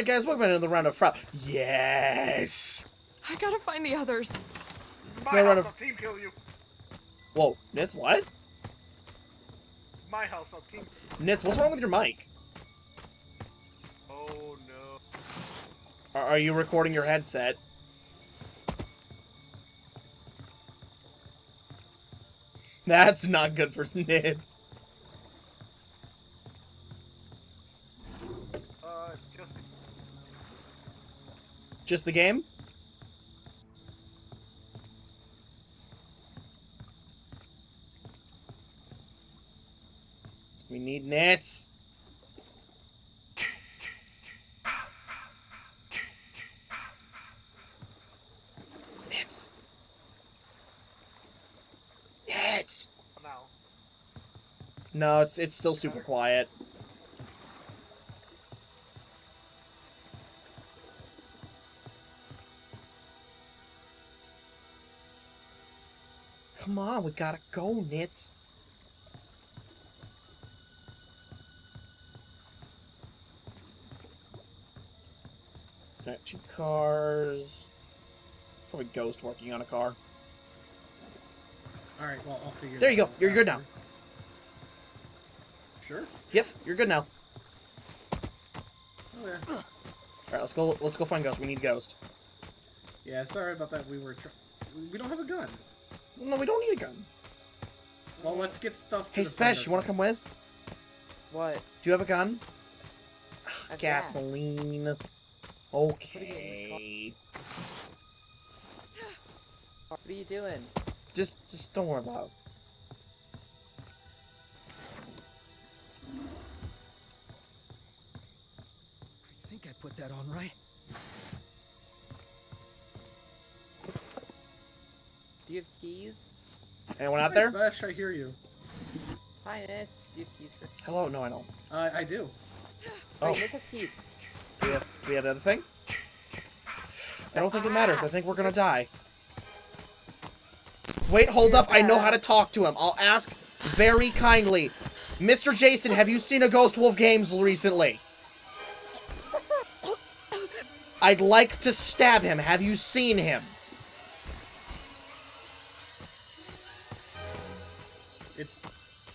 Alright guys, welcome to another round of Friday. Yes! I gotta find the others. My house, I'll team kill you. Whoa, Nitz, what? My house, I'll team kill you. Nitz, what's wrong with your mic? Oh no. Are you recording your headset? That's not good for Nitz. Just the game? We need Nitz. Nitz. Nitz. No, it's still super quiet. Come on, we gotta go, Nitz. Got two cars. Probably Ghost working on a car. Alright, well, I'll figure it out. There you go. You're good now. Sure? Yep, you're good now. Okay. Alright, let's go find Ghost. We need Ghost. Yeah, sorry about that. We don't have a gun. No, we don't need a gun. Well, let's get stuff. Hey, Spesh, you want to come with? What? Do you have a gun? A gasoline. Gas. Okay. What are you doing? Just don't worry about it. I think I put that on right. Do you have keys? Anyone out there? Smash, I hear you. Hi, Nitz. Do you have keys for? Hello? No, I don't. I do. Oh, Nitz has keys. Do we have another thing? I don't think it matters. I think we're gonna die. Wait, hold up. I know how to talk to him. I'll ask very kindly. Mr. Jason, have you seen a Ghost Wolf Games recently? I'd like to stab him. Have you seen him?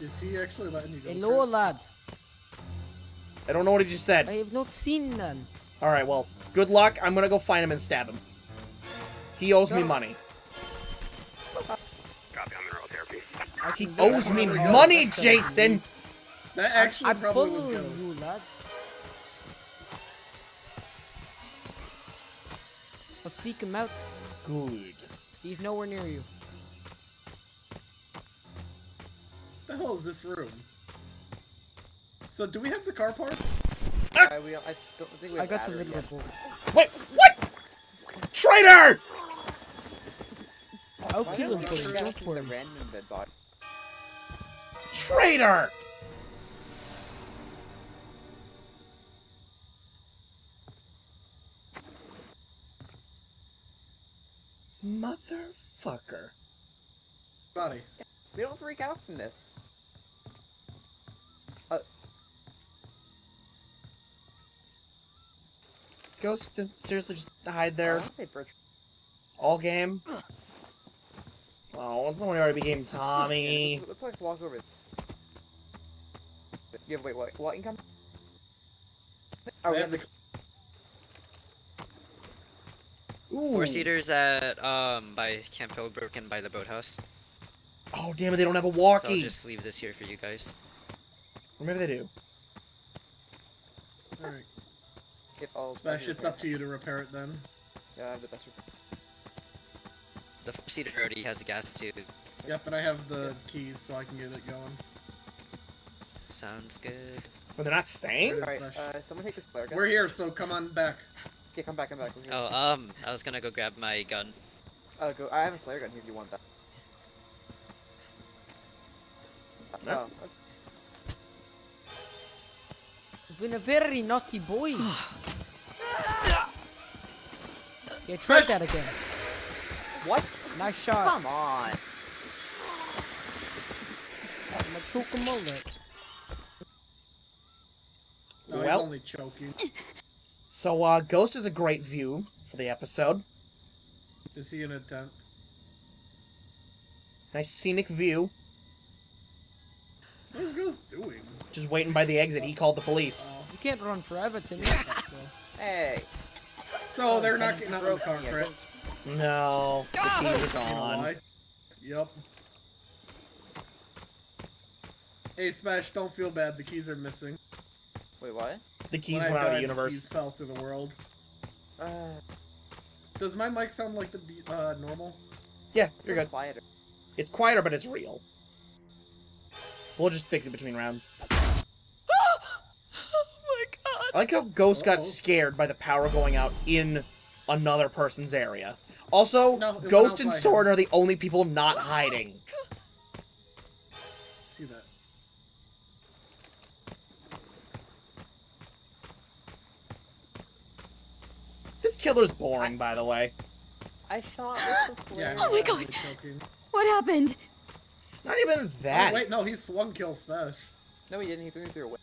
Is he actually letting you go? Hello, lad. I don't know what he just said. I have not seen none. Alright, well, good luck. I'm gonna go find him and stab him. He owes me money. Copy, I'm in rural therapy. He owes me money, Jason! That actually probably was Ghost. You, lad. I'll seek him out. Good. He's nowhere near you. What the hell is this room? So do we have the car parts? I don't think we have got the liquid. Wait, what? Traitor! I'll kill him for the random dead body. Traitor! Motherfucker. Body. We don't freak out from this. Let's go seriously just hide there. All game. Oh, someone already became Tommy. Let's like walk over. Yeah, wait, what? What income? Oh, we have the. Ooh. 4-seaters at by Camp Hill broken by the boathouse. Oh, damn it, they don't have a walkie. So I'll just leave this here for you guys. Or maybe they do. Alright. Smash, it's up to you to repair it then. Yeah, I have the best repair. The 4-seater already has the gas too. Yep, but I have the keys so I can get it going. Sounds good. Well, they're not staying? Alright, someone take this flare gun. We're here, so come on back. Yeah, come back. Oh, I was gonna go grab my gun. Oh, go. I have a flare gun here if you want that. No. You've been a very naughty boy. Yeah, try that again. What? Nice shot. Come on. I'm gonna choke him all out. No, well, I'm only choking. So, Ghost is a great view for the episode. Is he in a tent? Nice scenic view. What is Ghost doing? Just waiting by the exit. He called the police. You can't run forever, Timmy. Hey. So they're not getting out of the car, right? No. The keys are gone. Yep. Hey, Smash, don't feel bad. The keys are missing. Wait, what? The keys went out of the universe. The keys fell to the world. Does my mic sound like the normal? Yeah, you're good. Quieter. It's quieter, but it's real. We'll just fix it between rounds. Oh my god! I like how Ghost got scared by the power going out in another person's area. Also, Ghost and Sword are the only people not hiding. See that? This killer's boring, by the way. I shot with the flare. Oh my god! What happened? Not even that. Oh, wait, no, he swung kill Smash. No, he didn't. He threw me through a window.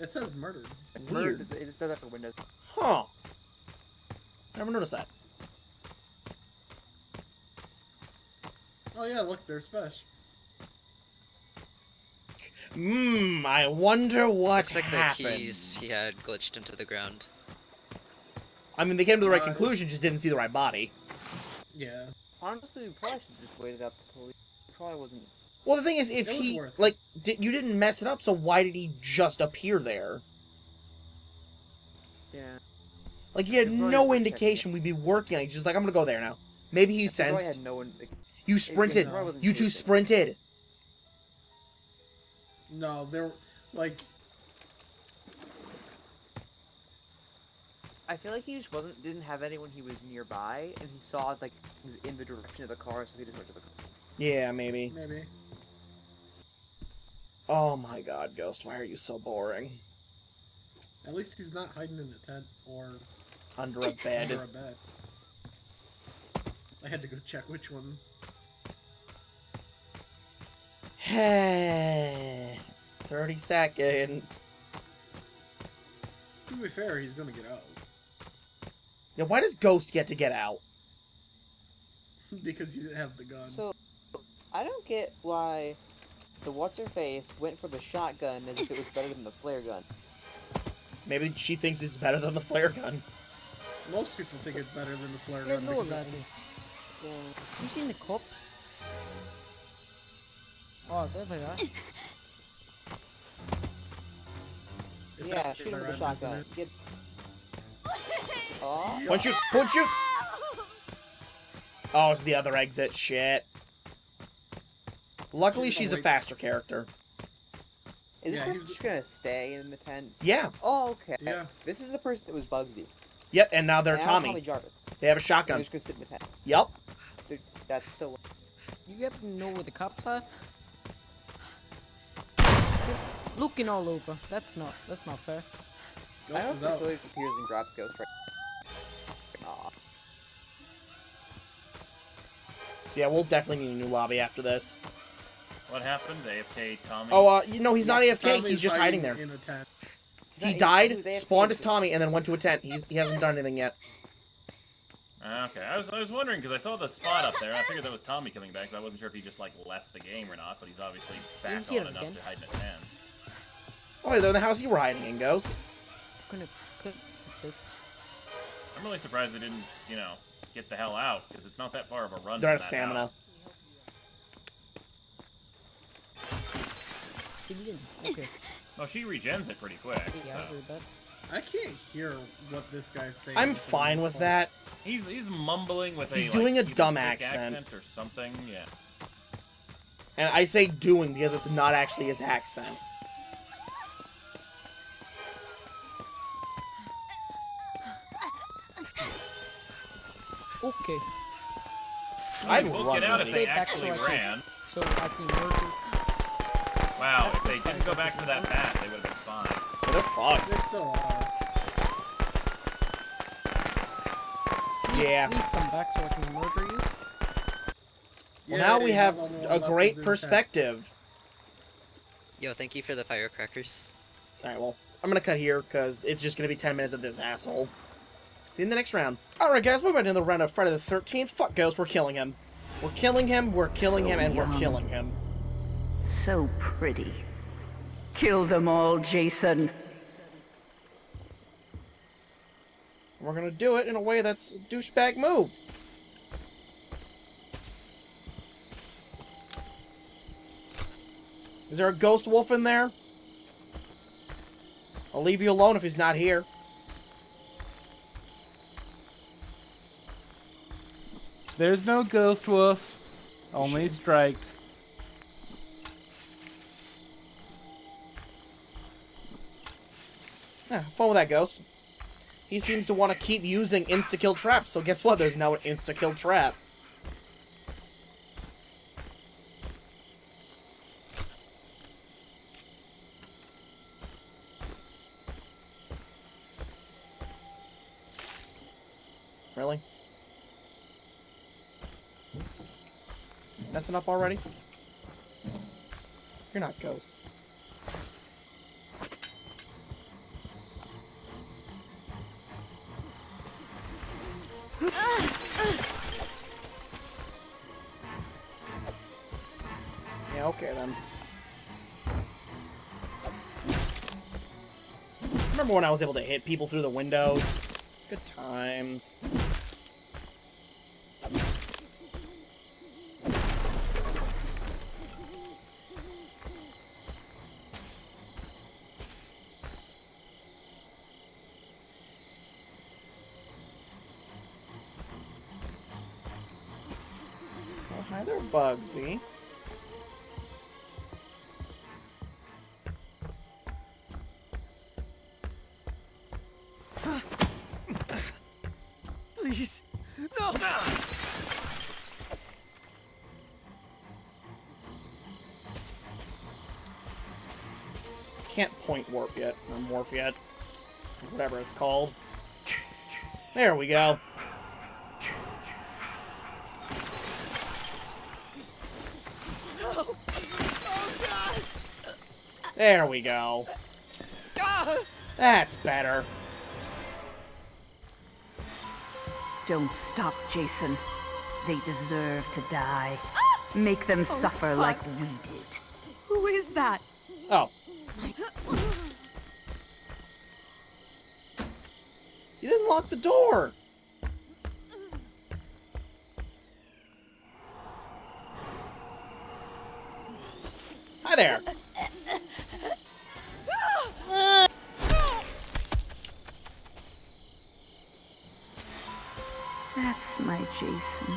It says murdered. Weird. It does that for windows. Huh. Never noticed that. Oh yeah, look, there's Smash. I wonder what looks like happened. The keys he had glitched into the ground. I mean, they came to the right conclusion, just didn't see the right body. Yeah. Honestly, we probably should have just waited out the police. Probably wasn't. Well, the thing is, if he like, you didn't mess it up, so why did he just appear there? Yeah. Like he had no indication we'd be working on it. He's just like, I'm gonna go there now. Maybe he sensed. Had no one, like, you sprinted. No. You two sprinted. No, there, like. I feel like he just didn't have anyone he was nearby, and he saw like he was in the direction of the car, so he just went to the car. Yeah, maybe. Maybe. Oh my god, Ghost, why are you so boring? At least he's not hiding in a tent or... under a bed. Under a bed. I had to go check which one. Hey, 30 seconds. To be fair, he's gonna get out. Yeah, why does Ghost get out? Because he didn't have the gun. So I don't get why the what's-her-face went for the shotgun as if it was better than the flare gun. Maybe she thinks it's better than the flare gun. Most people think it's better than the flare gun. No, yeah. You seen the cops? Oh, there they are. Yeah, shoot him with the shotgun. Get... Oh. Punch you! Oh, it's the other exit. Shit. Luckily, she's a faster character. Is this person just gonna stay in the tent? Yeah. Oh, okay. Yeah. This is the person that was Bugsy. Yep, and now they're Tommy. Tommy Jarvis. They have a shotgun. They're just gonna sit in the tent. Yep. Dude, that's so... You have to know where the cops are? Looking all over. That's not fair. Ghost I also appears and grabs Ghost right now. So yeah, we'll definitely need a new lobby after this. What happened? AFK Tommy? Oh, you know, he's not AFK. Tommy's he's just hiding there. In a tent. He died, spawned as Tommy, and then went to a tent. He hasn't done anything yet. Okay, I was wondering, because I saw the spot up there, and I figured that was Tommy coming back, so I wasn't sure if he just, like, left the game or not, but he's obviously back on enough again to hide in a tent. Oh, they're in the house you were hiding in, Ghost. I'm really surprised they didn't, you know, get the hell out, because it's not that far of a run. They're out of stamina. House. Okay. Oh, she regens it pretty quick. Yeah, so. I can't hear what this guy's saying. I'm fine with that. He's mumbling with he's doing like, a dumb accent or something. Yeah. And I say doing because it's not actually his accent. Okay. I'd run out if they actually ran. So I can murder. Wow, if they didn't go back to that path, they would have been fine. Well, they're fucked. They still are. Yeah. Please come back so I can murder you. Well, now we have a great perspective. Yo, thank you for the firecrackers. Alright, well, I'm gonna cut here because it's just gonna be 10 minutes of this asshole. See you in the next round. Alright guys, we're about to another round of Friday the 13th. Fuck Ghost, we're killing him. We're killing him, we're killing him, and we're killing him. So pretty. Kill them all, Jason. We're gonna do it in a way that's a douchebag move. Is there a ghost wolf in there? I'll leave you alone if he's not here. There's no ghost wolf. Only striked. Yeah, fun with that ghost. He seems to want to keep using insta-kill traps, so guess what? There's now an insta-kill trap. Really? Messing up already? You're not Ghost. Yeah, okay then. Remember when I was able to hit people through the windows? Good times. Hi there, Bugsy. Please, no! Can't point warp yet, or morph yet, whatever it's called. There we go. There we go. That's better. Don't stop, Jason. They deserve to die. Make them suffer like we did. Who is that? Oh. You didn't lock the door. Hi there. That's my Jason.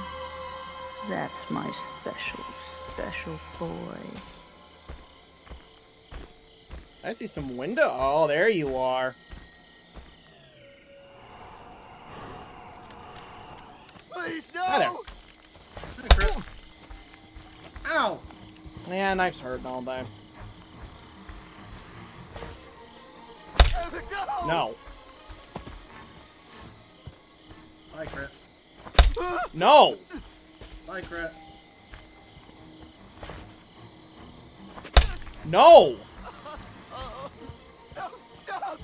That's my special, special boy. I see some window. Oh, there you are. Please, no! Hi there. Ow! Yeah, knife's hurting all day. No! No. Bye, Crit. No! Bye, Crit. No! No, stop!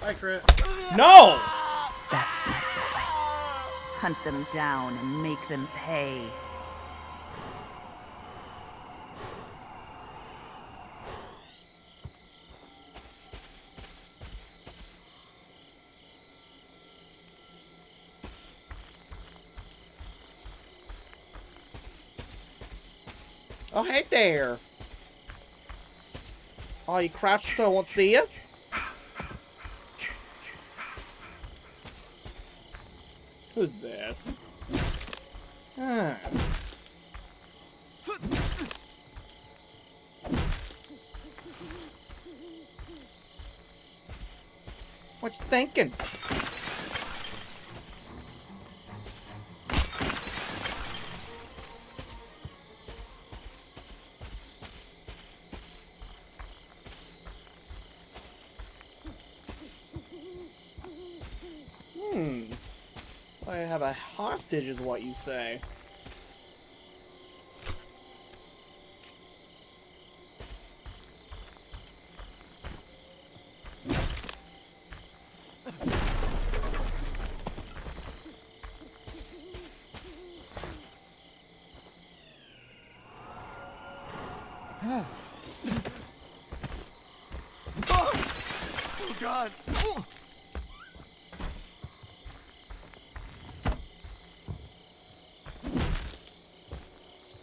Bye, Crit. No! That's my boy. Hunt them down and make them pay. Oh, hey there! Oh, you crouched so I won't see you? Who's this? Ah. What you thinking? I have a hostage is what you say. God. Oh.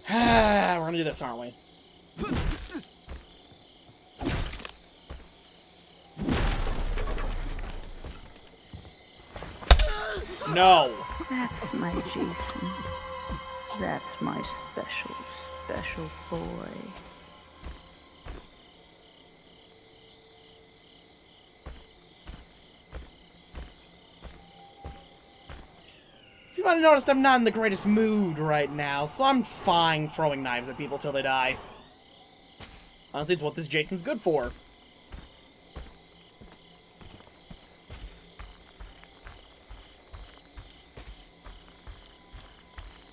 We're gonna do this, aren't we? No. That's my Jason. That's my special, special boy. If you might have noticed, I'm not in the greatest mood right now, so I'm fine throwing knives at people till they die. Honestly, it's what this Jason's good for.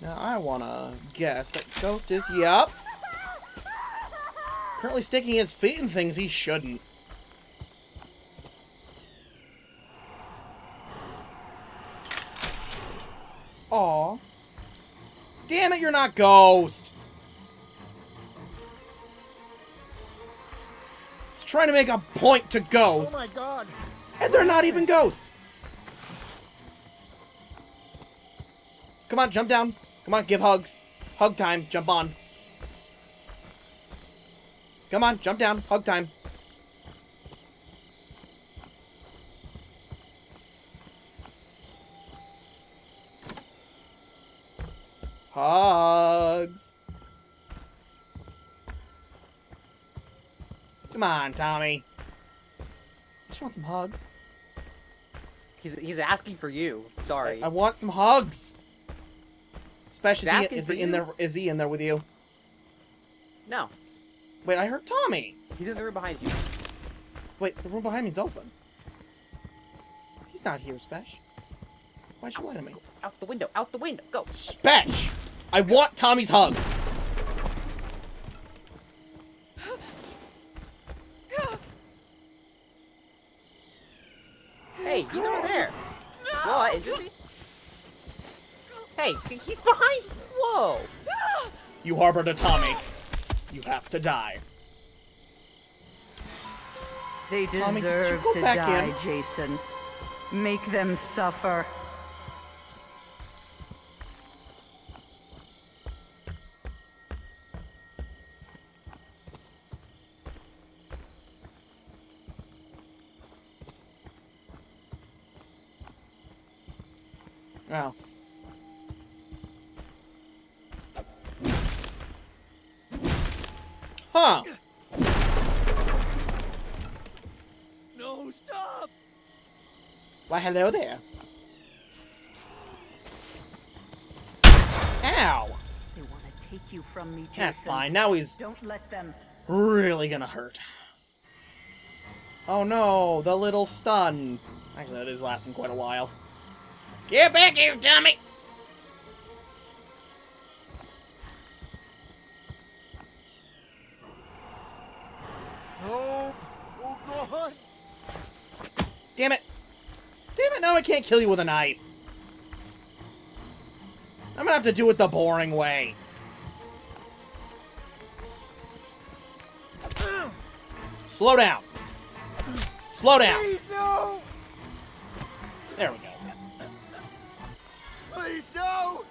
Now, I wanna guess that Ghost is, yep, currently sticking his feet in things he shouldn't. Aw. Damn it, you're not Ghost! It's trying to make a point to Ghost. Oh my God. And they're not even Ghost! Come on, jump down. Come on, give hugs. Hug time. Jump on. Come on, jump down. Hug time. Hugs. Come on, Tommy. I just want some hugs. He's asking for you. Sorry. I want some hugs. Special is he in there? Is he in there with you? No. Wait, I heard Tommy. He's in the room behind you. Wait, the room behind me's open. He's not here, Spesh. Why'd you lie to me? Out the window! Out the window! Go! Spesh! I want Tommy's hugs. Hey, he's over there. What? Injured me? Hey, he's behind you. Whoa! You harbored a Tommy. You have to die. They deserve Tommy, did you go to back die, in? Jason. Make them suffer. Wow. Oh. Huh. No, stop. Why, hello there. Ow. They want to take you from me, Jason. That's fine. Now he's Don't let them. Really gonna hurt. Oh no, the little stun. Actually, that is lasting quite a while. Get back here, Tommy. Damn it! Damn it, no, I can't kill you with a knife! I'm gonna have to do it the boring way. Slow down! Slow down! Please, no! There we go. Please, no!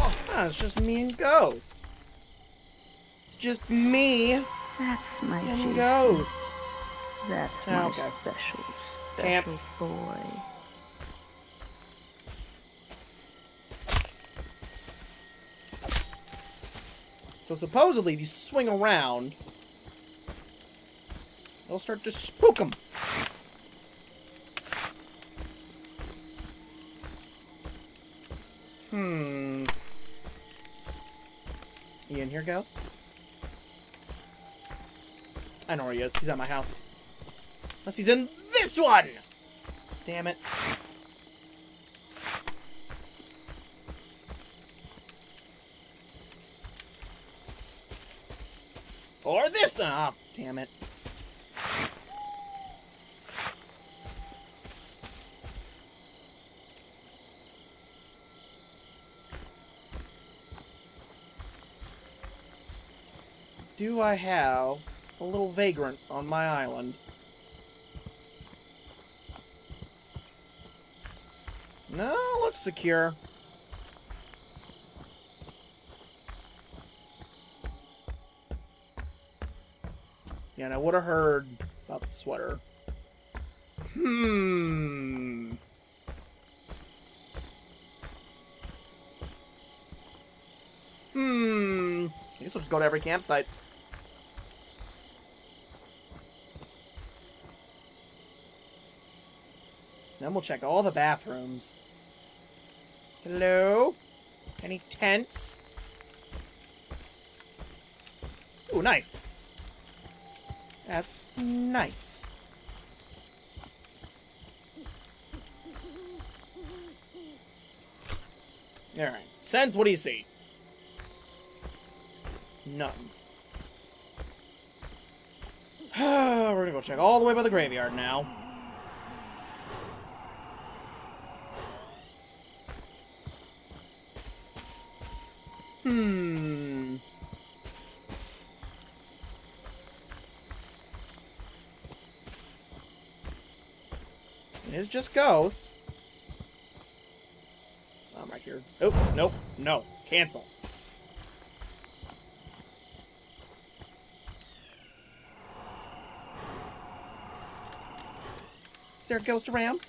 Oh, it's just me and Ghost. It's just me. That's my and Ghost. That's my special. Camps. Boy. So supposedly, if you swing around, it'll start to spook them. Hmm. You in here, Ghost? I know where he is. He's at my house. Unless he's in this one! Damn it. Or this! Ah, oh, damn it. Do I have a little vagrant on my island? No, it looks secure. Yeah, and I would have heard about the sweater. Hmm. Hmm. I guess we'll just go to every campsite. Then we'll check all the bathrooms. Hello? Any tents? Ooh, knife. That's nice. Alright. Sense, what do you see? Nothing. We're gonna go check all the way by the graveyard now. Hmm. It's just Ghost. I'm right here. Oh, nope, no. Cancel. Is there a ghost around?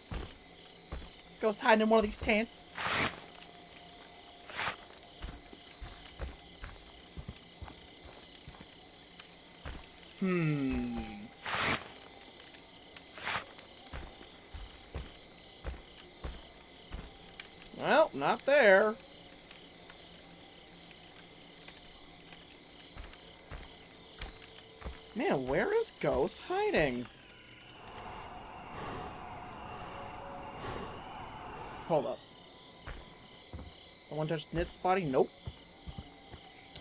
Ghost hiding in one of these tents? Hmm. Well, not there. Man, where is Ghost hiding? Hold up. Someone touched Nitz's body? Nope.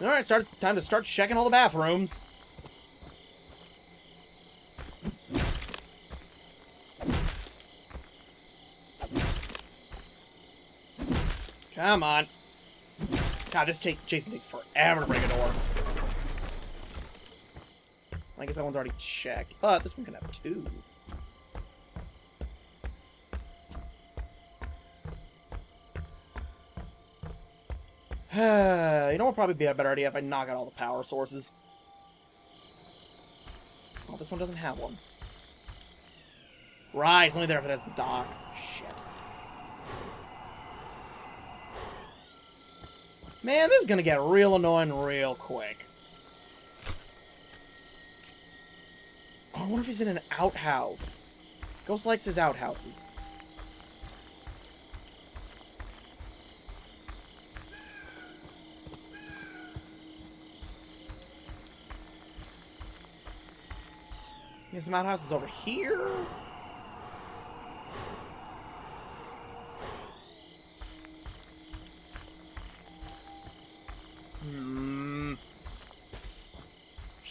Alright, time to start checking all the bathrooms. Come on. God, this Jason takes forever to break a door. I guess that one's already checked, but this one can have two. You know what would probably be a better idea if I knock out all the power sources. Well, this one doesn't have one. Right, it's only there if it has the dock. Shit. Man, this is gonna get real annoying real quick. Oh, I wonder if he's in an outhouse. Ghost likes his outhouses. There's some outhouses over here.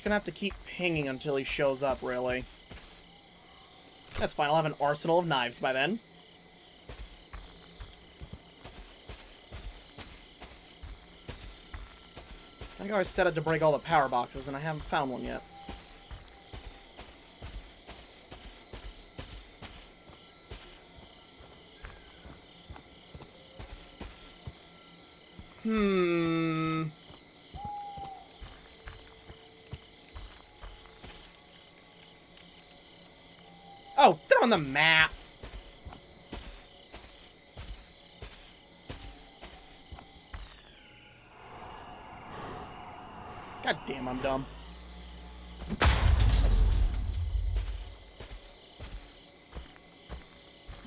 Gonna have to keep pinging until he shows up, really. That's fine, I'll have an arsenal of knives by then. I think I was set up to break all the power boxes, and I haven't found one yet. Oh, they're on the map. God damn, I'm dumb.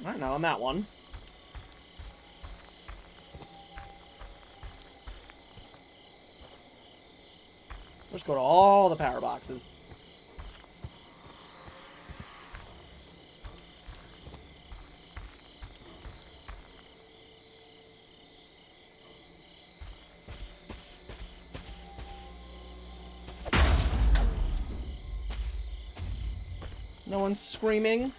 Alright, not on that one. Let's go to all the power boxes. No one's screaming.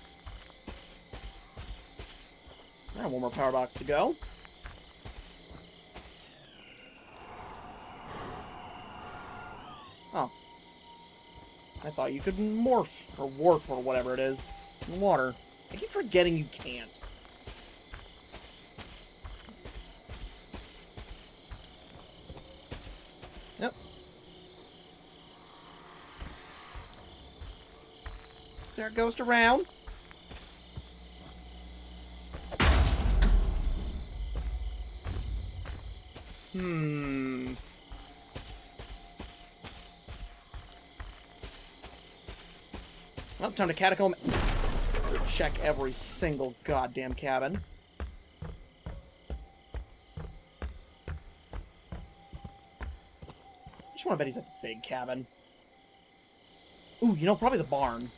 All right, one more power box to go. Oh. I thought you could morph or warp or whatever it is in water. I keep forgetting you can't. there a ghost around? Hmm. Well, time to catacomb. Check every single goddamn cabin. I just want to bet he's at the big cabin. Ooh, you know, probably the barn.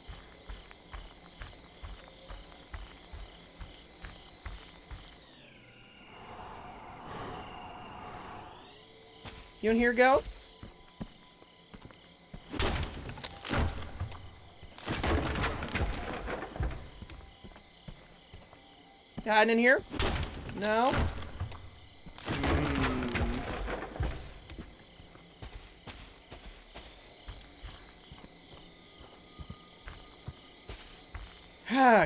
You in here, Ghost? You hiding in here? No?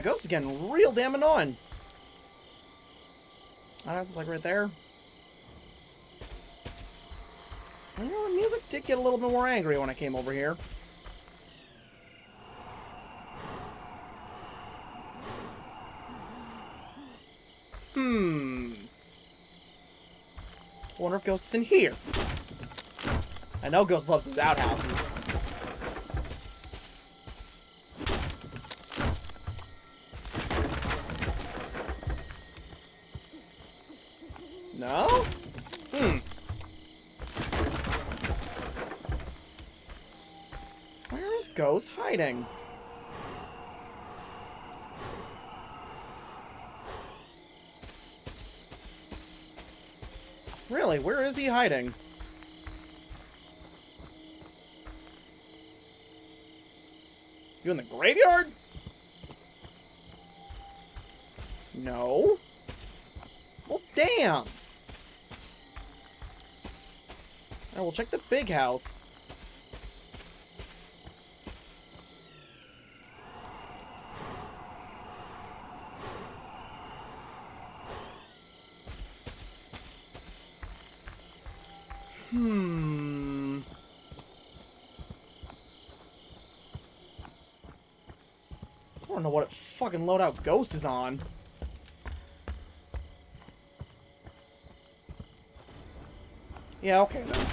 Ghost is getting real damn annoying. Oh, it's like right there. You know, the music did get a little bit more angry when I came over here. Hmm. Wonder if Ghost is in here. I know Ghost loves his outhouses. No? Hmm. Where is Ghost hiding? Really, where is he hiding? You in the graveyard? No. Well, damn. And we'll check the big house. Hmm. I don't know what fucking loadout Ghost is on. Yeah, okay then.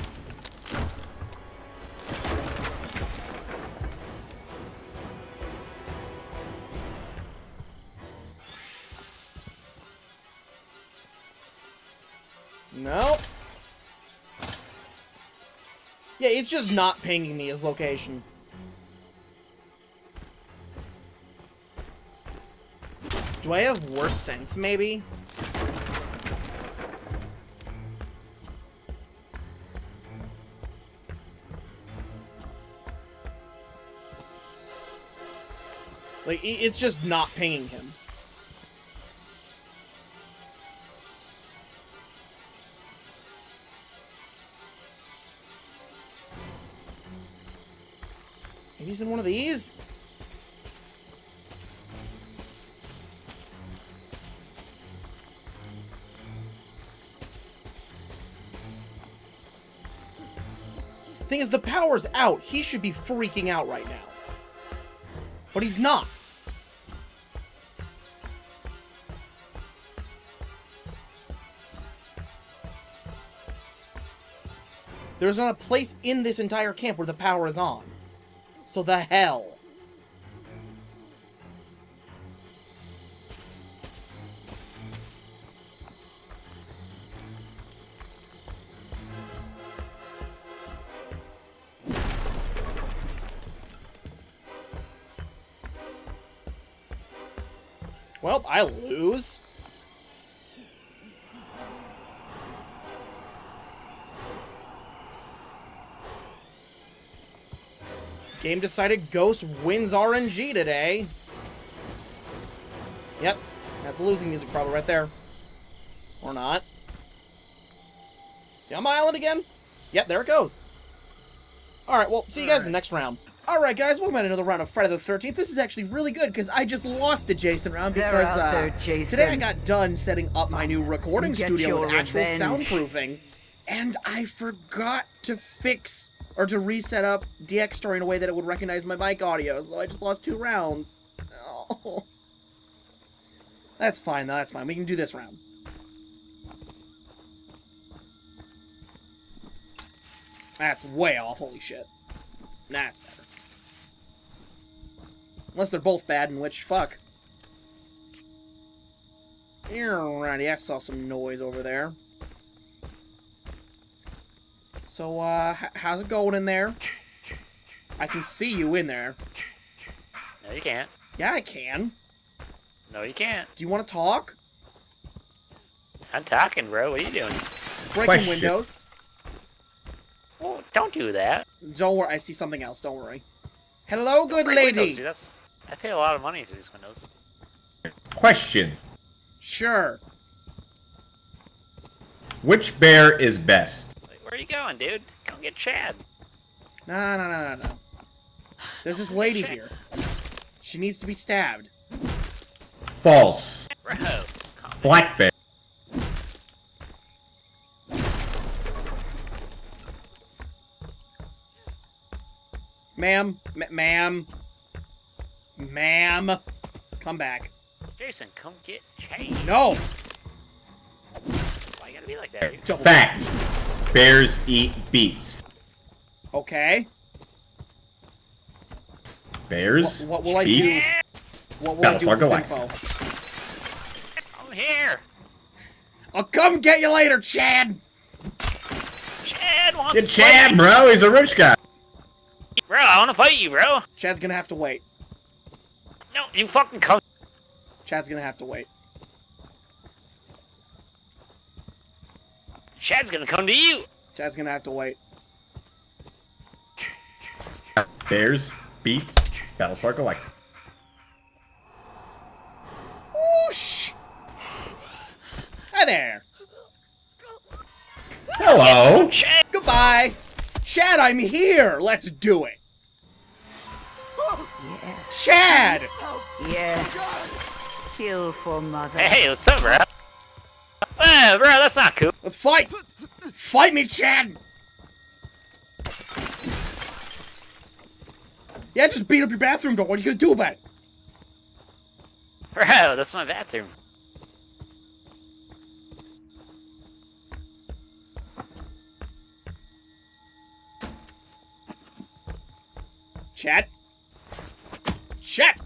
Nope. Yeah, it's just not pinging me his location. Do I have worse sense, maybe? Like, it's just not pinging him. Maybe he's in one of these? Thing is, the power's out. He should be freaking out right now. But he's not. There's not a place in this entire camp where the power is on. So the hell? Well, I lose. Game decided Ghost wins RNG today. Yep, that's the losing music probably right there. Or not. See on my island again? Yep, there it goes. Alright, well, see you guys in the next round. Alright guys, welcome to another round of Friday the 13th. This is actually really good because I just lost a Jason round because today I got done setting up my new recording studio with actual soundproofing. And I forgot to fix or to reset up DXStory in a way that it would recognize my mic audio, so I just lost 2 rounds. Oh. That's fine, though. That's fine. We can do this round. That's way off. Holy shit. That's better. Unless they're both bad, in which, fuck. Alrighty, I saw some noise over there. So, how's it going in there? I can see you in there. No, you can't. Yeah, I can. No, you can't. Do you want to talk? I'm talking, bro. What are you doing? Breaking windows. Oh, don't do that. Don't worry. I see something else. Don't worry. Hello, good lady. Windows, dude. That's, I pay a lot of money for these windows. Question. Sure. Which bear is best? Where are you going, dude? Go get Chad. No, no, no, no, no. There's this lady here. She needs to be stabbed. False. Bro, black bear. Ma'am, ma'am, come back. Jason, come get Chad. No. Why you gotta be like that? Don't. Fact. Bears eat beets. Okay. Bears. What will I do? Yeah. What will I do with this info? I'm here. I'll come get you later, Chad. Chad wants to fight. Chad, bro. He's a rich guy. Bro, I want to fight you, bro. Chad's gonna have to wait. No, you fucking come. Chad's gonna have to wait. Chad's gonna come to you. Chad's gonna have to wait. Bears beats Battlestar Galactica. Whoosh! Hi there. Hello. Chad. Goodbye. Chad, I'm here. Let's do it. Oh, yeah. Chad. Oh, yeah. Kill for mother. Hey, what's up, bro? Hey, bro, that's not cool. Let's fight. Fight me, Chad. Yeah, just beat up your bathroom door. What are you gonna do about it? Bro, that's my bathroom. Chad? Chad!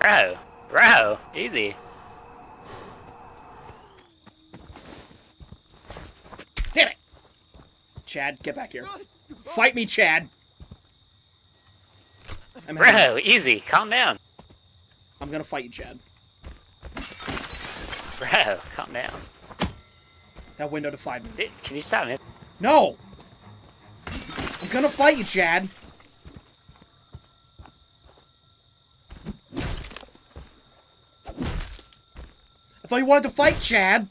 Bro, bro, easy. Damn it! Chad, get back here. Fight me, Chad! Bro, easy, calm down. I'm gonna fight you, Chad. Bro, calm down. That window defied me. Dude, can you stop me? No! I'm gonna fight you, Chad! I thought you wanted to fight, Chad!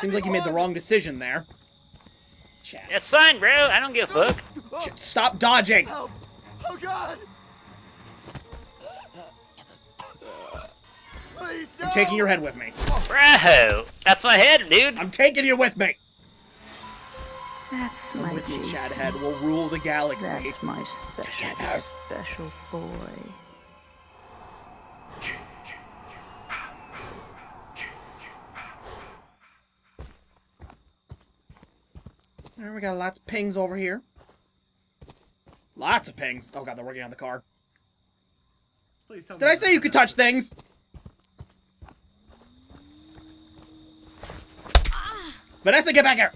Seems like you made the wrong decision there. Chad. That's fine, bro. I don't give a fuck. Stop dodging. Help. Oh, God. Please, no. I'm taking your head with me. Bro, that's my head, dude. I'm taking you with me. That's my with you, Chad head. We'll rule the galaxy. That's my special, together. Special boy. We got lots of pings over here. Lots of pings. Oh god, they're working on the car. Please tell me. Did I say you could touch things? Ah. Vanessa, get back here!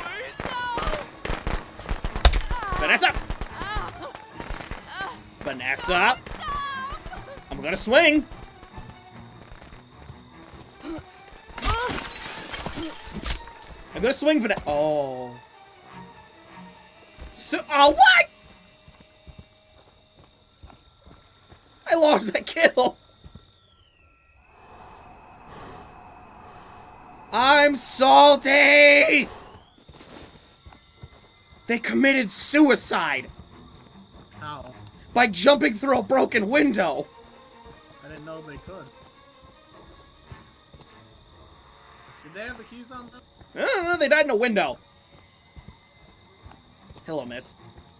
No. Vanessa! Oh. Vanessa! Oh, I'm gonna swing! I'm gonna swing for that. Oh. So. Oh, what? I lost that kill. I'm salty. They committed suicide! How? By jumping through a broken window! I didn't know they could. Did they have the keys on them? No, they died in a window. Hello, miss.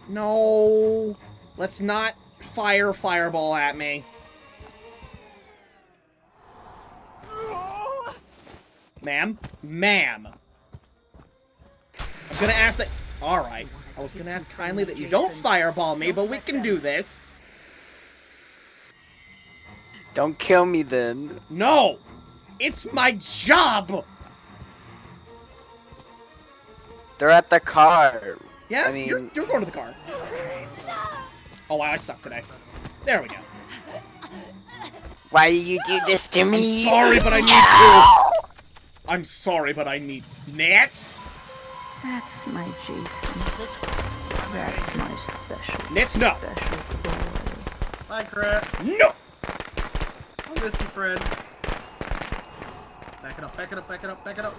No! Let's not fire fireball at me. Ma'am? Ma'am! I'm gonna ask that... Alright. I was gonna ask kindly that you don't fireball me, but we can do this. Don't kill me then. No! It's my job! They're at the car. Yes, I mean... you're going to the car. Oh, wow, I suck today. There we go. Why do you do this to me? I'm sorry, but I need to. I'm sorry, but I need Nitz. That's my Jason. That's my special. Nitz, no. Bye, crap. No. I miss you, Fred. Back it up, back it up, back it up, back it up.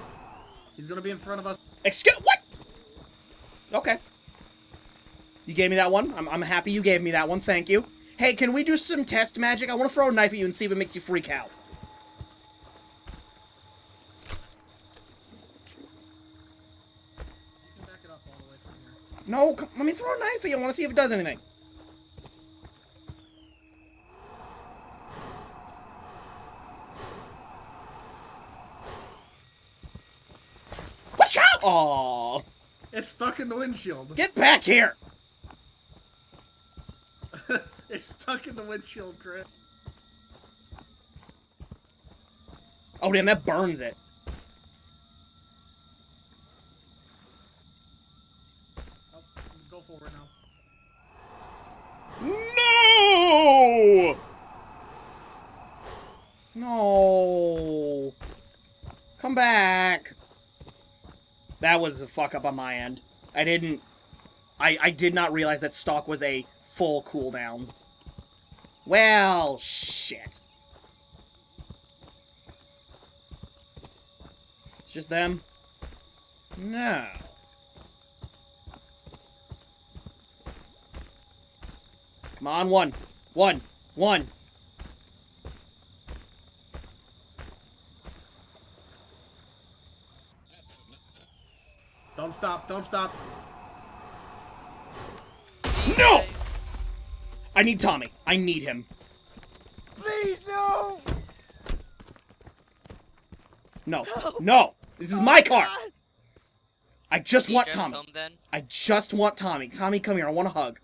He's gonna be in front of us. Excuse- what? Okay. You gave me that one. I'm happy you gave me that one. Thank you. Hey, can we do some test magic? I want to throw a knife at you and see what makes you freak out. You can back it up all the way from here. No, come, let me throw a knife at you. I want to see if it does anything. Watch out! Aww. It's stuck in the windshield. Get back here! It's stuck in the windshield, Chris. Oh, damn, that burns it. Oh, go forward now. No! No. Come back. That was a fuck up on my end. I did not realize that stock was a full cooldown. Well, shit. It's just them? No. Come on, one. One. One. Don't stop, don't stop. No! I need Tommy. I need him. Please, no! No, no! This is my car! God. I just want Tommy. Home, then? I just want Tommy. Tommy, come here. I want a hug.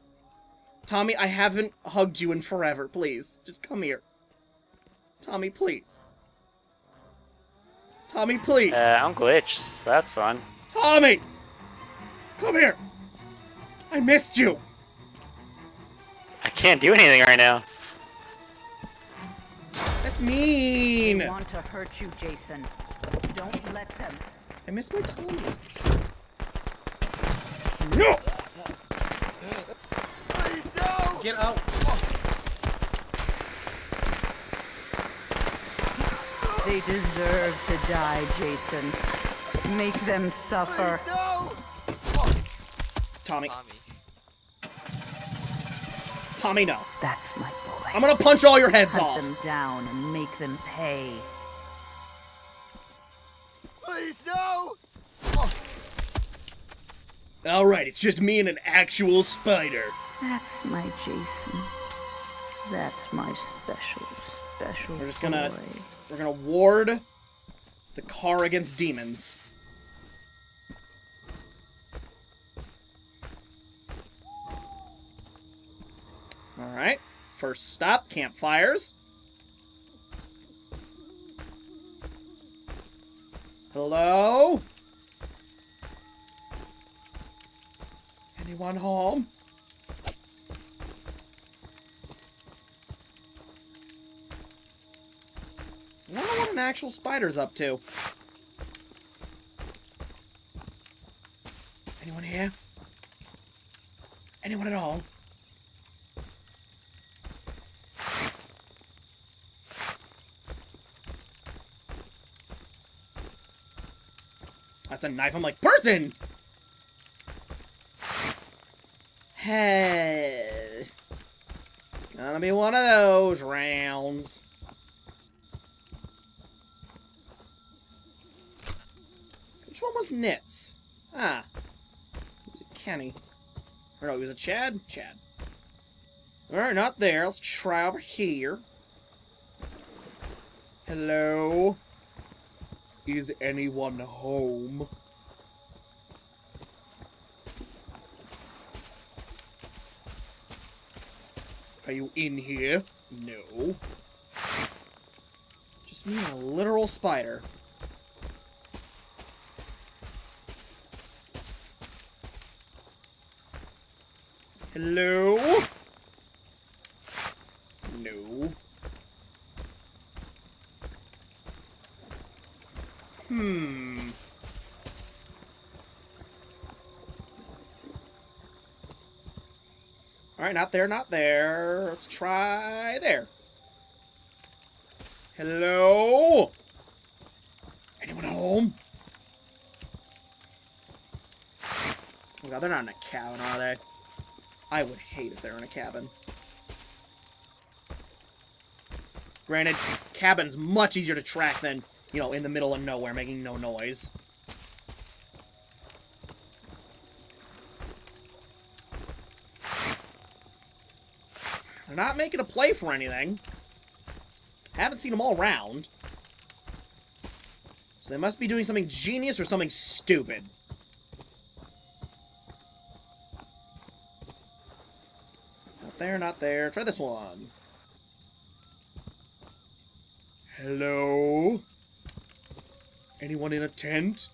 Tommy, I haven't hugged you in forever. Please, just come here. Tommy, please. Tommy, please. I'm glitched. That's fun. Tommy! Come here! I missed you! I can't do anything right now. That's mean! They want to hurt you, Jason. Don't let them. I miss my Tommy. No! Please, no! Get out! Oh. They deserve to die, Jason. Make them suffer. Please, no! It's Tommy. Tommy, no. That's my boy. I'm gonna punch all your heads off. Cut them down and make them pay. Please, no! Alright, it's just me and an actual spider. That's my Jason. That's my special, special boy. We're just gonna... We're gonna ward... the car against demons. Alright. First stop, campfires. Hello? Anyone home? I wonder what an actual spider's up to. Anyone here? Anyone at all? That's a knife. I'm like, person! Okay. Gonna be one of those rounds. Which one was Nitz? Ah. Was it Kenny? Or no, was it Chad? Chad. Alright, not there. Let's try over here. Hello? Is anyone home? Are you in here? No. Just me and a literal spider. Hello? No. Hmm. Alright, not there, not there. Let's try there. Hello? Anyone home? Oh god, they're not in a cabin, are they? I would hate if they're in a cabin. Granted, cabin's much easier to track than, you know, in the middle of nowhere, making no noise. They're not making a play for anything. Haven't seen them all around. So they must be doing something genius or something stupid. Not there, not there. Try this one. Hello? Anyone in a tent?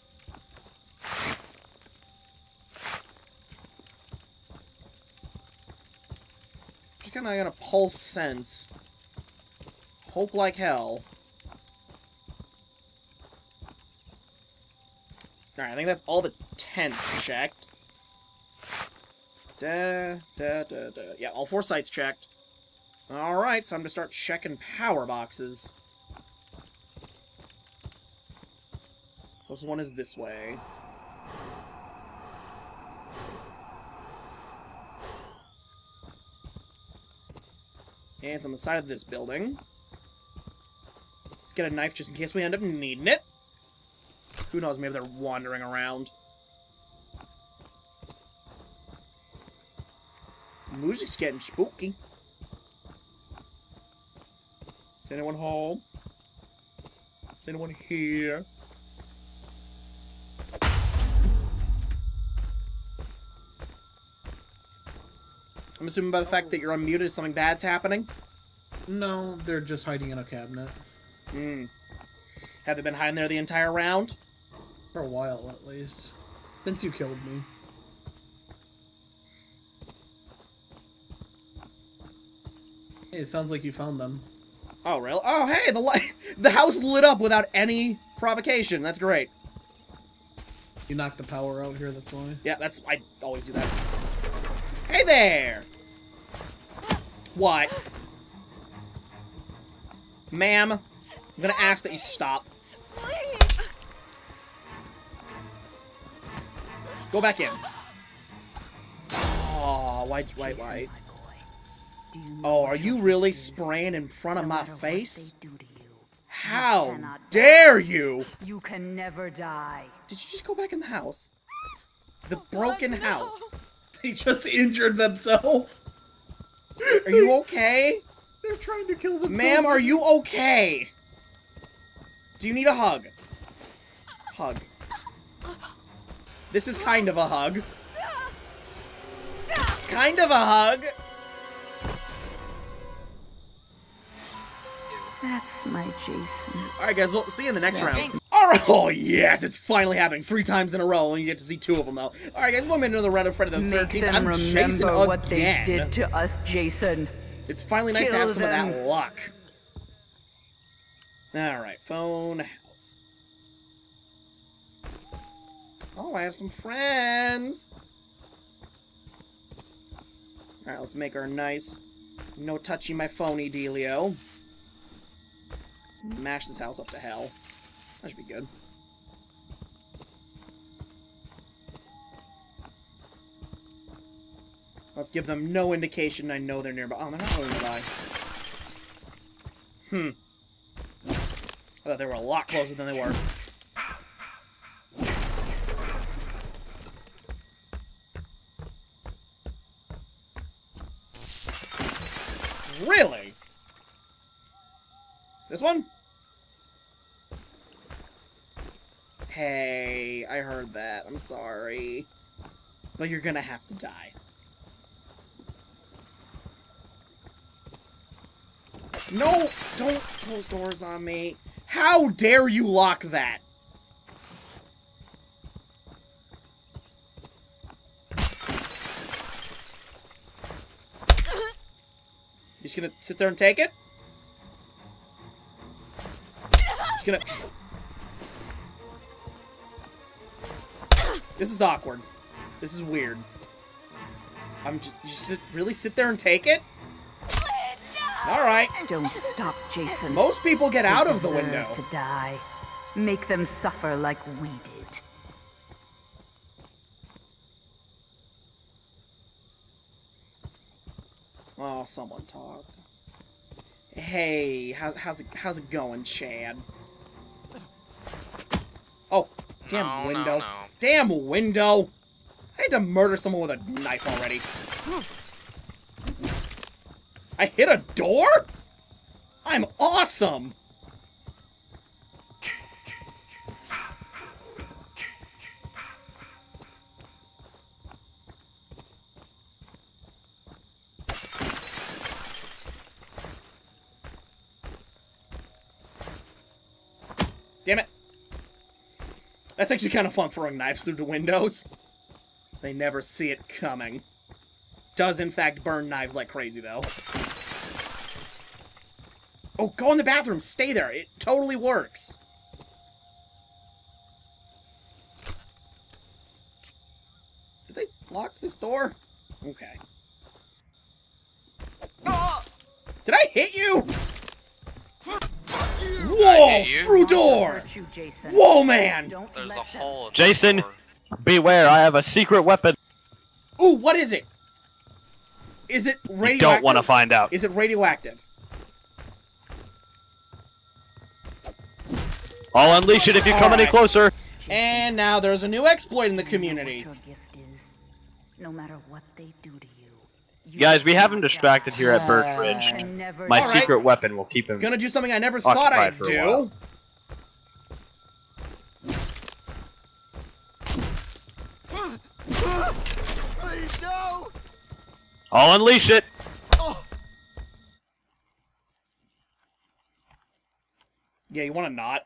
Just kinda got a pulse sense. Hope like hell. Alright, I think that's all the tents checked. Yeah, all four sites checked. Alright, so I'm gonna start checking power boxes. Closest one is this way. And it's on the side of this building. Let's get a knife just in case we end up needing it. Who knows, maybe they're wandering around. The music's getting spooky. Is anyone home? Is anyone here? I'm assuming by the fact that you're unmuted, something bad's happening? No, they're just hiding in a cabinet. Hmm. Have they been hiding there the entire round? For a while, at least. Since you killed me. Hey, it sounds like you found them. Oh, really? Oh, hey, the house lit up without any provocation. That's great. You knocked the power out here, that's why? Yeah, I always do that. Hey there! What? Ma'am, I'm gonna ask that you stop. Please. Go back in. Oh, why? Oh, are you really spraying in front of my face? How dare you! You can never die. Did you just go back in the house? The broken house. They just injured themselves. Are you okay? They're trying to kill themselves. Ma'am, are you okay? Do you need a hug? Hug. This is kind of a hug. It's kind of a hug. That's my Jason. Alright guys, we'll see you in the next round. Oh, yes, it's finally happening. 3 times in a row, and you get to see 2 of them, though. All right, guys, welcome into another round of Friday the 13th. I'm Jason again. What they did to us, Jason. It's finally nice to have some of that luck. All right, phone house. Oh, I have some friends. All right, let's make her nice. No touchy my phony dealio. Let's mash this house up to hell. That should be good. Let's give them no indication I know they're nearby. Oh, they're not really nearby. Hmm. I thought they were a lot closer than they were. Really? This one? Hey, I heard that. I'm sorry. But you're gonna have to die. No! Don't close doors on me. How dare you lock that? You're just gonna sit there and take it? Just gonna... This is awkward. This is weird. I'm just gonna really sit there and take it? No! Alright. Don't stop, Jason. Most people get out of the window. To die. Make them suffer like we did. Oh, someone talked. Hey, how's it going, Chad? Oh, damn window! No, no. Damn window! I had to murder someone with a knife already. I hit a door? I'm awesome. Damn it. That's actually kind of fun, throwing knives through the windows. They never see it coming. Does, in fact, burn knives like crazy, though. Oh, go in the bathroom. Stay there. It totally works. Did they lock this door? Okay. Oh! Did I hit you? Whoa! Through door! Whoa, man! There's a hole in Jason, door. Beware, I have a secret weapon. Ooh, what is it? Is it radioactive? You don't want to find out. Is it radioactive? I'll unleash it if you come any closer. And now there's a new exploit in the community. No matter what they do to you. Guys, we have him distracted here at Bird Ridge. My secret weapon will keep him. Gonna do something I never thought I'd do. Please, no! I'll unleash it. Oh. Yeah, you want to not?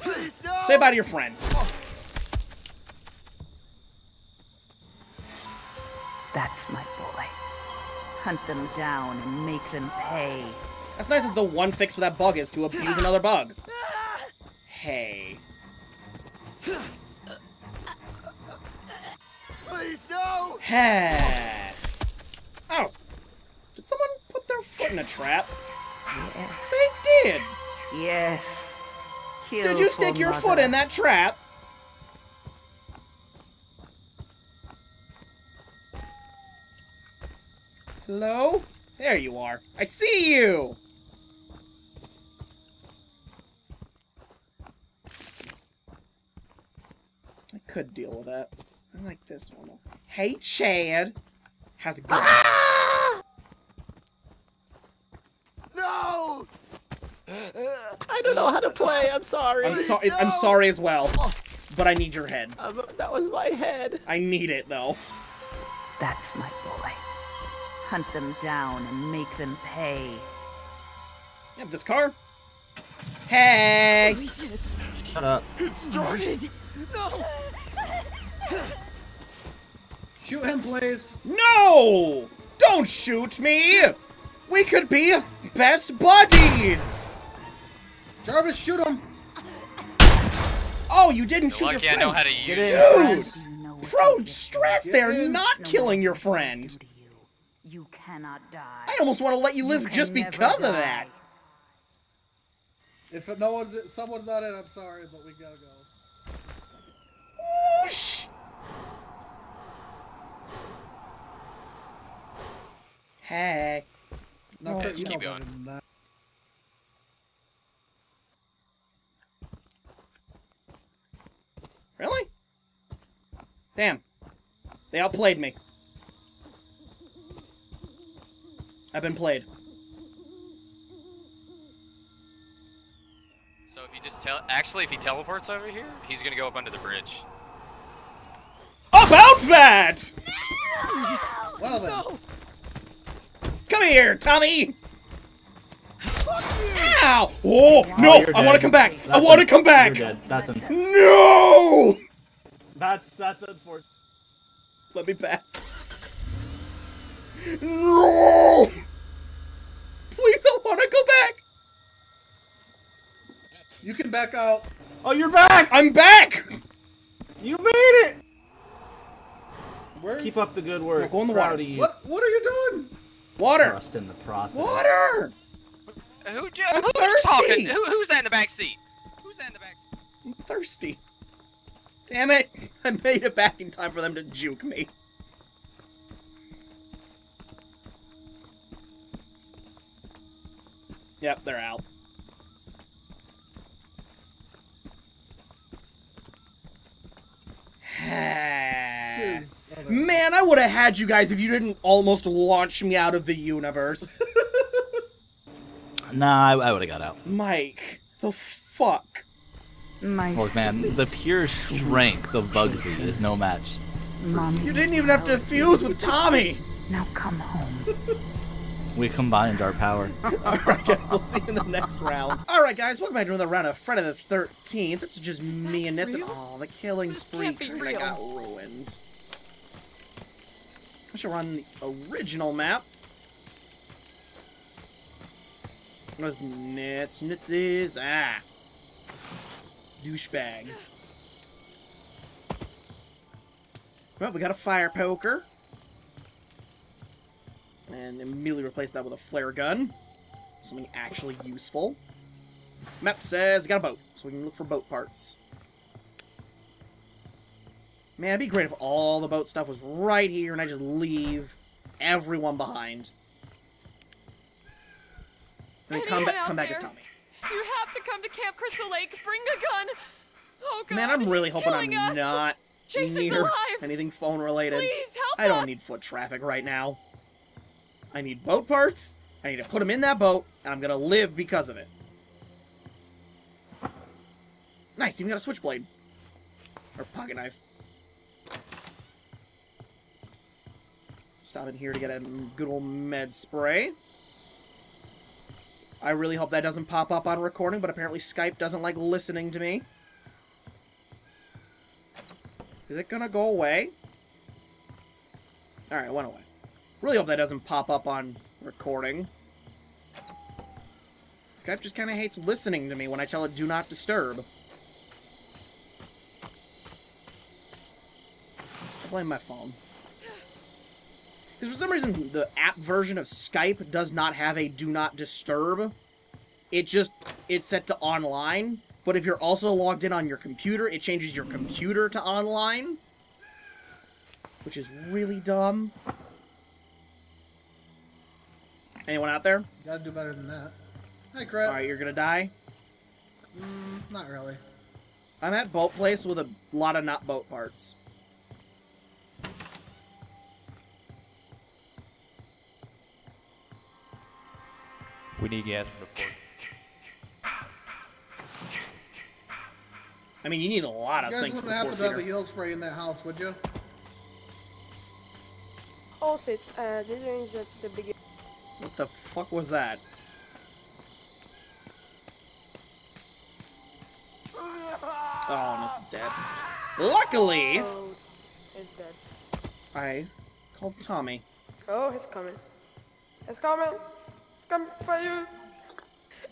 Please, no! Say bye to your friend. Oh. That's my boy. Hunt them down and make them pay. That's nice that the one fix for that bug is to abuse another bug. Hey. Please, no! Hey. Oh. Did someone put their foot in a trap? Yeah. They did! Yes. Yeah. Did you stick your foot in that trap? Hello? There you are. I see you! I could deal with that. I like this one. Hey, Chad! How's it going? Ah! No! I don't know how to play, I'm sorry. I'm sorry, no! I'm sorry as well. But I need your head. That was my head. I need it, though. That's my boy. Hunt them down and make them pay. You have this car? Hey! Holy shit. Shut up. It started! No! Shoot him, please. No! Don't shoot me! We could be best buddies! Jarvis, shoot him! Oh, you didn't shoot your friend. I know how to use it. Dude! Pro strats there, not killing your friend! You cannot die. I almost want to let you live just because of that. If someone's not in, I'm sorry, but we gotta go. Whoosh! Hey. No, okay, just keep going. Really? Damn. They outplayed me. I've been played. So if you just if he teleports over here, he's gonna go up under the bridge. About that! No! Well then. No! Come here, Tommy! Fuck you! Ow! Oh, wow, no! I want to come back! I want to come back! You're dead. That's unfortunate. No! That's unfortunate. Let me back. No! Please, I want to go back! You can back out. Oh, you're back! I'm back! You made it! Where? Keep up the good work. No, go in the water. What are you doing? Water! Trust in the process. Water! Who's talking? Who's that in the back seat? Who's that in the back seat? I'm thirsty. Damn it! I made it back in time for them to juke me. Yep, they're out. Man, I would have had you guys if you didn't almost launch me out of the universe. Nah, I would have got out. Mike, the fuck? Mike. Look, man, the pure strength of Bugsy is no match. Mommy, you didn't even have to fuse with Tommy! Now come home. We combined our power. Alright guys, we'll see you in the next round. Alright guys, welcome back to another round of Friday the 13th. It's just me and Nitz and all the killing spree that got ruined. I should run the original map. What is Nitz? Nitz is douchebag. Well, we got a fire poker. And immediately replace that with a flare gun. Something actually useful. Map says got a boat, so we can look for boat parts. Man, it'd be great if all the boat stuff was right here and I just leave everyone behind. And come back as Tommy. You have to come to Camp Crystal Lake. Bring a gun. Oh God, man, I'm really hoping I'm not near anything phone related. Please help. I don't need foot traffic right now. I need boat parts, I need to put them in that boat, and I'm gonna live because of it. Nice, even got a switchblade. Or pocket knife. Stop in here to get a good old med spray. I really hope that doesn't pop up on recording, but apparently Skype doesn't like listening to me. Is it gonna go away? Alright, it went away. Really hope that doesn't pop up on recording. Skype just kind of hates listening to me when I tell it do not disturb. I blame my phone. Because for some reason, the app version of Skype does not have a do not disturb. It's set to online, but if you're also logged in on your computer, it changes your computer to online. Which is really dumb. Anyone out there? Gotta do better than that. Hi, crap. Alright, you're gonna die? Not really. I'm at boat place with a lot of not boat parts. We need gas for the port. I mean, you need a lot of things for the port. You guys wouldn't have to have a yield spray in that house, would you? Also, it's this is the beginning. What the fuck was that? Oh, and it's dead. Luckily, oh, it's dead. I called Tommy. Oh, he's coming. He's coming. He's coming for you.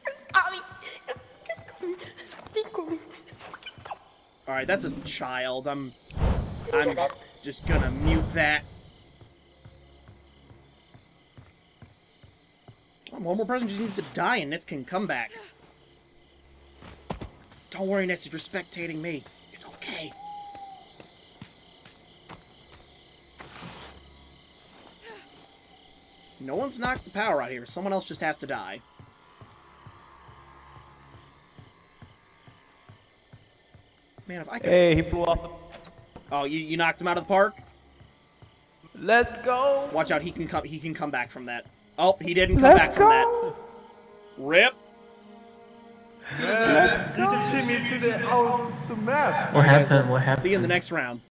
He's coming. He's coming. He's fucking coming. He's fucking coming. All right, that's a child. I'm just gonna mute that. One more person just needs to die and Nitz can come back. Don't worry, Nitz, if you're spectating me, it's okay. No one's knocked the power out here. Someone else just has to die. Man, if I could... Hey, he flew off the... Oh, you knocked him out of the park? Let's go! Watch out, he can come back from that. Oh, he didn't come back from that. RIP! Let's go. He just hit me to the map. What happened? What happened? See you in the next round.